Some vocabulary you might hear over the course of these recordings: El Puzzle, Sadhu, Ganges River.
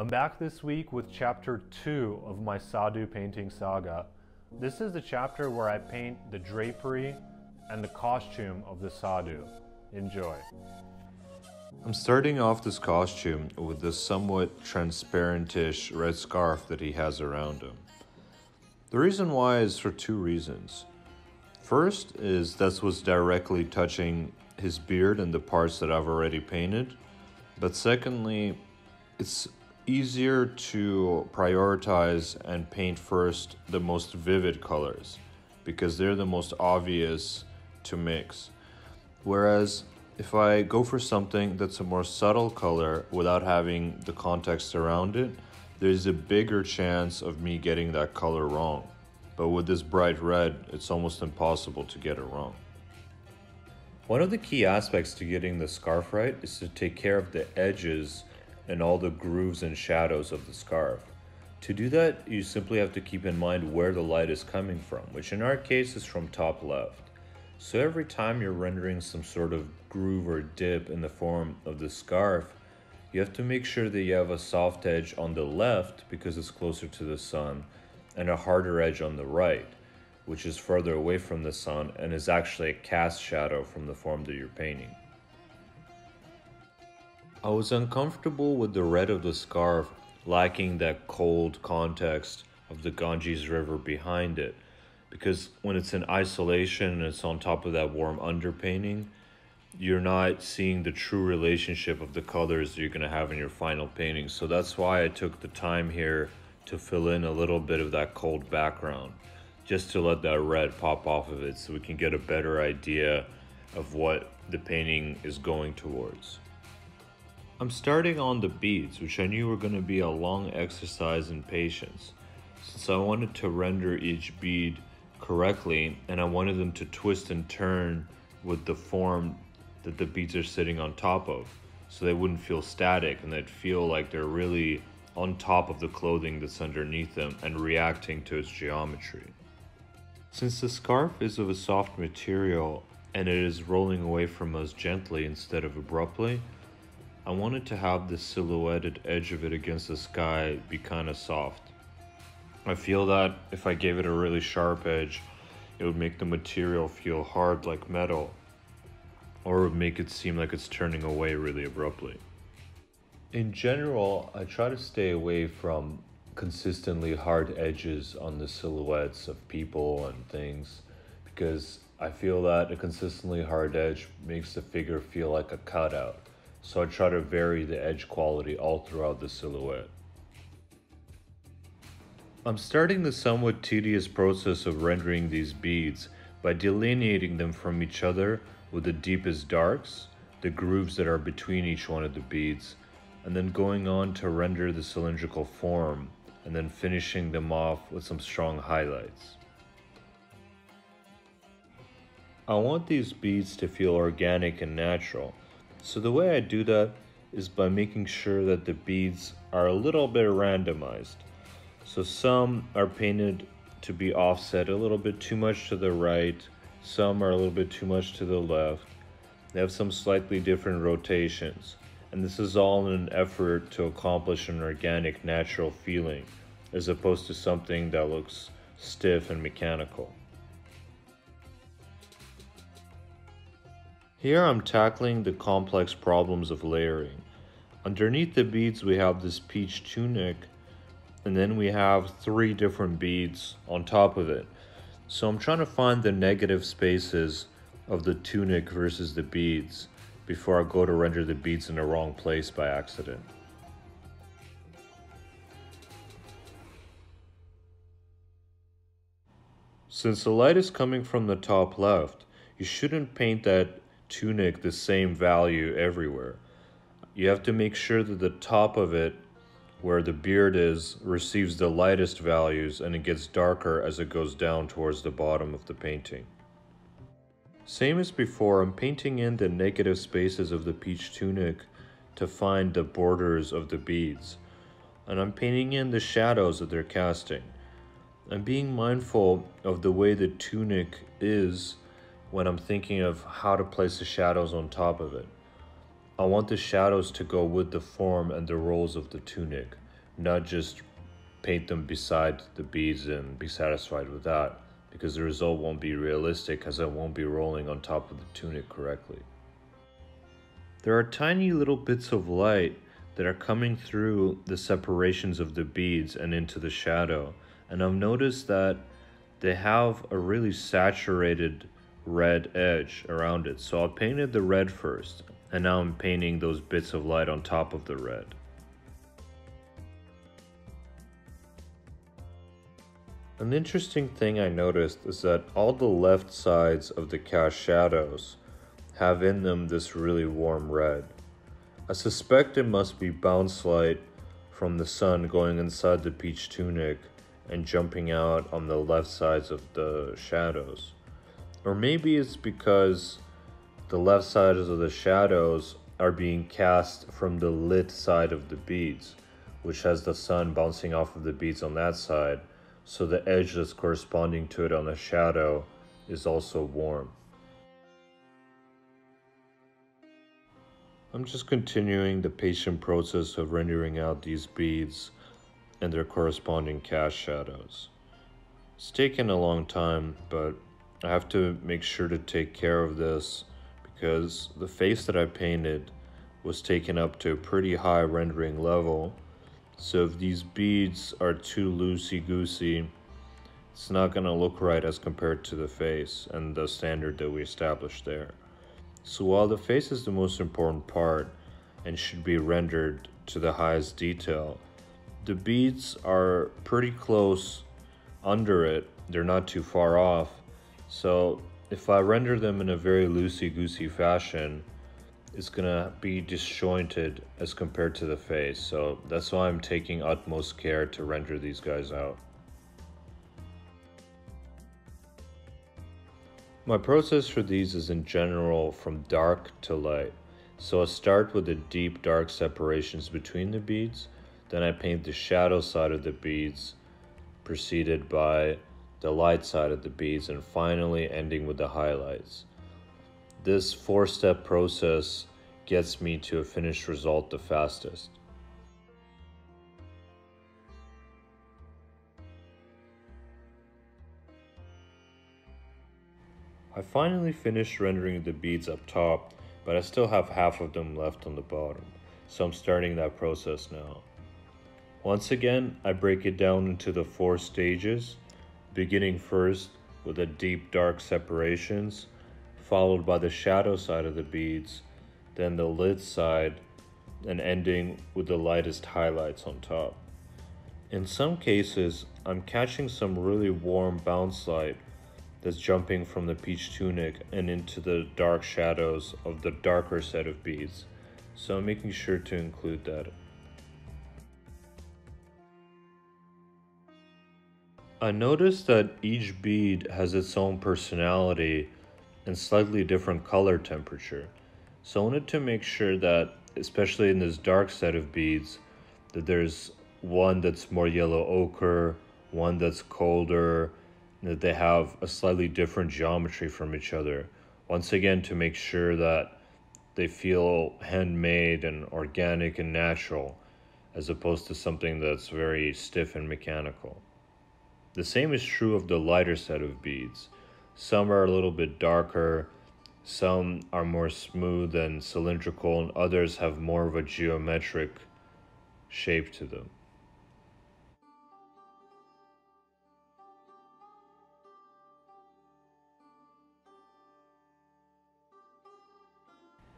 I'm back this week with chapter 2 of my Sadhu painting saga. This is the chapter where I paint the drapery and the costume of the Sadhu. Enjoy. I'm starting off this costume with this somewhat transparentish red scarf that he has around him. The reason why is for two reasons. First is that's what's directly touching his beard and the parts that I've already painted. But secondly, it's easier to prioritize and paint first the most vivid colors because they're the most obvious to mix. Whereas if I go for something that's a more subtle color without having the context around it, there's a bigger chance of me getting that color wrong. But with this bright red, it's almost impossible to get it wrong. One of the key aspects to getting the scarf right is to take care of the edges and all the grooves and shadows of the scarf. To do that, you simply have to keep in mind where the light is coming from, which in our case is from top left. So every time you're rendering some sort of groove or dip in the form of the scarf, you have to make sure that you have a soft edge on the left because it's closer to the sun, and a harder edge on the right, which is further away from the sun and is actually a cast shadow from the form that you're painting. I was uncomfortable with the red of the scarf lacking that cold context of the Ganges River behind it, because when it's in isolation and it's on top of that warm underpainting, you're not seeing the true relationship of the colors that you're going to have in your final painting. So that's why I took the time here to fill in a little bit of that cold background, just to let that red pop off of it so we can get a better idea of what the painting is going towards. I'm starting on the beads, which I knew were going to be a long exercise in patience, since I wanted to render each bead correctly and I wanted them to twist and turn with the form that the beads are sitting on top of, so they wouldn't feel static and they'd feel like they're really on top of the clothing that's underneath them and reacting to its geometry. Since the scarf is of a soft material and it is rolling away from us gently instead of abruptly, I wanted to have the silhouetted edge of it against the sky be kind of soft. I feel that if I gave it a really sharp edge, it would make the material feel hard like metal, or it would make it seem like it's turning away really abruptly. In general, I try to stay away from consistently hard edges on the silhouettes of people and things, because I feel that a consistently hard edge makes the figure feel like a cutout. So I try to vary the edge quality all throughout the silhouette. I'm starting the somewhat tedious process of rendering these beads by delineating them from each other with the deepest darks, the grooves that are between each one of the beads, and then going on to render the cylindrical form and then finishing them off with some strong highlights. I want these beads to feel organic and natural, so the way I do that is by making sure that the beads are a little bit randomized. So some are painted to be offset a little bit too much to the right, some are a little bit too much to the left. They have some slightly different rotations. And this is all in an effort to accomplish an organic, natural feeling, as opposed to something that looks stiff and mechanical. Here I'm tackling the complex problems of layering. Underneath the beads we have this peach tunic, and then we have three different beads on top of it. So I'm trying to find the negative spaces of the tunic versus the beads before I go to render the beads in the wrong place by accident. Since the light is coming from the top left, you shouldn't paint that tunic the same value everywhere. You have to make sure that the top of it, where the beard is, receives the lightest values and it gets darker as it goes down towards the bottom of the painting. Same as before, I'm painting in the negative spaces of the peach tunic to find the borders of the beads. And I'm painting in the shadows that they're casting. I'm being mindful of the way the tunic is when I'm thinking of how to place the shadows on top of it. I want the shadows to go with the form and the rolls of the tunic. not just paint them beside the beads and be satisfied with that, because the result won't be realistic as it won't be rolling on top of the tunic correctly. There are tiny little bits of light that are coming through the separations of the beads and into the shadow, and I've noticed that they have a really saturated red edge around it. So I painted the red first, and now I'm painting those bits of light on top of the red. An interesting thing I noticed is that all the left sides of the cast shadows have in them this really warm red. I suspect it must be bounce light from the sun going inside the peach tunic and jumping out on the left sides of the shadows. Or maybe it's because the left sides of the shadows are being cast from the lit side of the beads, which has the sun bouncing off of the beads on that side, so the edge that's corresponding to it on the shadow is also warm. I'm just continuing the patient process of rendering out these beads and their corresponding cast shadows. It's taken a long time, but I have to make sure to take care of this because the face that I painted was taken up to a pretty high rendering level. So if these beads are too loosey-goosey, it's not gonna look right as compared to the face and the standard that we established there. So while the face is the most important part and should be rendered to the highest detail, the beads are pretty close under it. They're not too far off. So if I render them in a very loosey-goosey fashion, it's gonna be disjointed as compared to the face. So that's why I'm taking utmost care to render these guys out. My process for these is in general from dark to light. So I start with the deep dark separations between the beads, then I paint the shadow side of the beads, preceded by the light side of the beads, and finally ending with the highlights. This four-step process gets me to a finished result the fastest. I finally finished rendering the beads up top, but I still have half of them left on the bottom, so I'm starting that process now. Once again, I break it down into the four stages, beginning first with the deep dark separations, followed by the shadow side of the beads, then the lit side, and ending with the lightest highlights on top. In some cases, I'm catching some really warm bounce light that's jumping from the peach tunic and into the dark shadows of the darker set of beads, so I'm making sure to include that. I noticed that each bead has its own personality and slightly different color temperature. So I wanted to make sure that, especially in this dark set of beads, that there's one that's more yellow ochre, one that's colder, and that they have a slightly different geometry from each other. Once again, to make sure that they feel handmade and organic and natural, as opposed to something that's very stiff and mechanical. The same is true of the lighter set of beads. Some are a little bit darker, some are more smooth and cylindrical, and others have more of a geometric shape to them.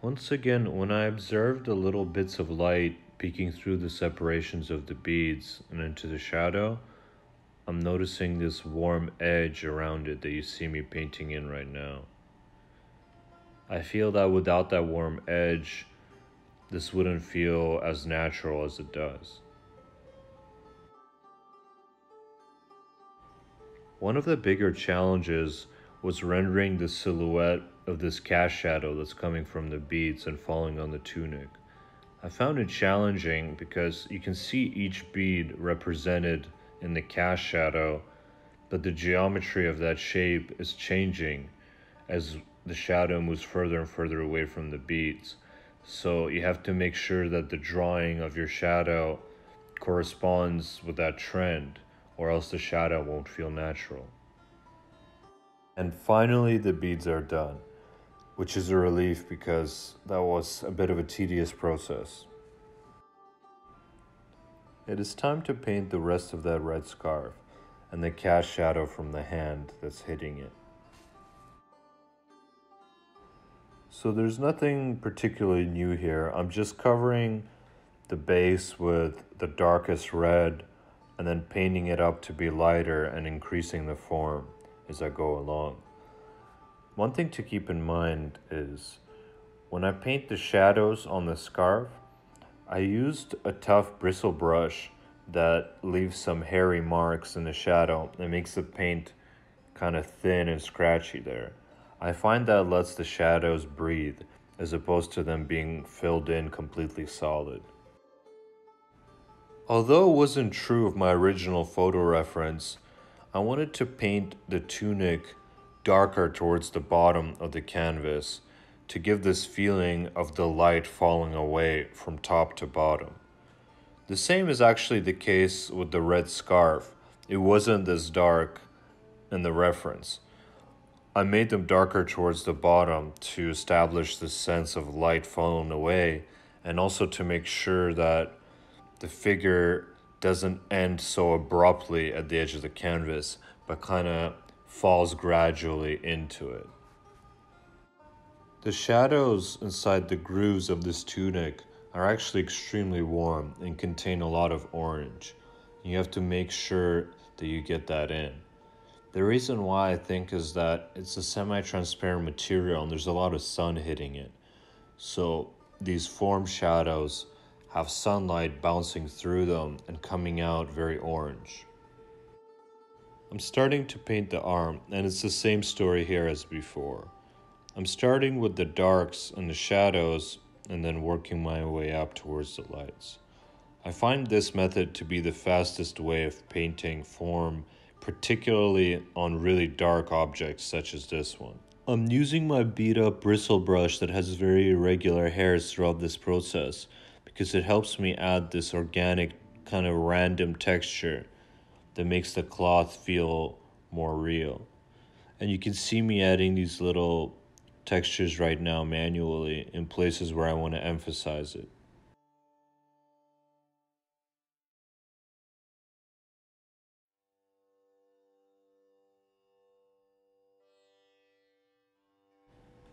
Once again, when I observed the little bits of light peeking through the separations of the beads and into the shadow, I'm noticing this warm edge around it that you see me painting in right now. I feel that without that warm edge, this wouldn't feel as natural as it does. One of the bigger challenges was rendering the silhouette of this cast shadow that's coming from the beads and falling on the tunic. I found it challenging because you can see each bead represented in the cast shadow, but the geometry of that shape is changing as the shadow moves further and further away from the beads. So you have to make sure that the drawing of your shadow corresponds with that trend, or else the shadow won't feel natural. And finally, the beads are done, which is a relief because that was a bit of a tedious process. It is time to paint the rest of that red scarf and the cast shadow from the hand that's hitting it. So there's nothing particularly new here. I'm just covering the base with the darkest red and then painting it up to be lighter and increasing the form as I go along. One thing to keep in mind is when I paint the shadows on the scarf, I used a tough bristle brush that leaves some hairy marks in the shadow. It makes the paint kind of thin and scratchy there. I find that lets the shadows breathe as opposed to them being filled in completely solid. Although it wasn't true of my original photo reference, I wanted to paint the tunic darker towards the bottom of the canvas to give this feeling of the light falling away from top to bottom. The same is actually the case with the red scarf. It wasn't this dark in the reference. I made them darker towards the bottom to establish this sense of light falling away and also to make sure that the figure doesn't end so abruptly at the edge of the canvas, but kind of falls gradually into it. The shadows inside the grooves of this tunic are actually extremely warm and contain a lot of orange. You have to make sure that you get that in. The reason why I think is that it's a semi-transparent material and there's a lot of sun hitting it. So these form shadows have sunlight bouncing through them and coming out very orange. I'm starting to paint the arm, and it's the same story here as before. I'm starting with the darks and the shadows and then working my way up towards the lights. I find this method to be the fastest way of painting form, particularly on really dark objects such as this one. I'm using my beat up bristle brush that has very irregular hairs throughout this process, because it helps me add this organic kind of random texture that makes the cloth feel more real. And you can see me adding these little textures right now manually in places where I want to emphasize it.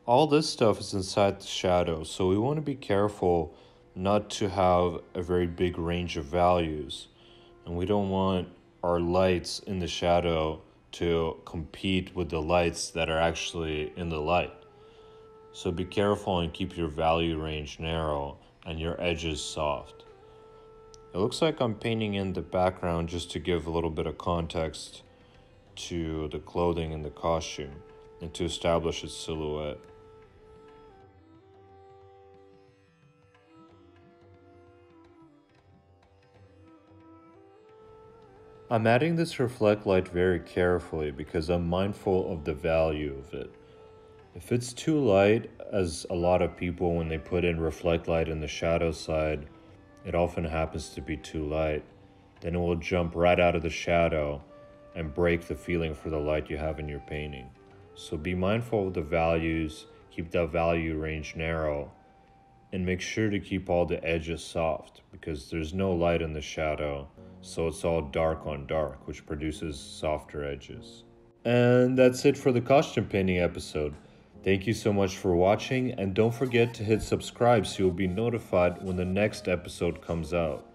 All this stuff is inside the shadow, so we want to be careful not to have a very big range of values, and we don't want our lights in the shadow to compete with the lights that are actually in the light. So be careful and keep your value range narrow and your edges soft. It looks like I'm painting in the background just to give a little bit of context to the clothing and the costume and to establish its silhouette. I'm adding this reflect light very carefully because I'm mindful of the value of it. If it's too light, as a lot of people when they put in reflect light in the shadow side, it often happens to be too light, then it will jump right out of the shadow and break the feeling for the light you have in your painting. So be mindful of the values, keep that value range narrow, and make sure to keep all the edges soft because there's no light in the shadow, so it's all dark on dark, which produces softer edges. And that's it for the costume painting episode. Thank you so much for watching, and don't forget to hit subscribe so you'll be notified when the next episode comes out.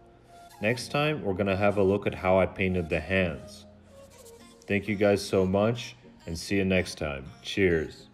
Next time, we're gonna have a look at how I painted the hands. Thank you guys so much, and see you next time. Cheers.